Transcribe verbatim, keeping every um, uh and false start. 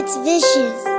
it's vicious.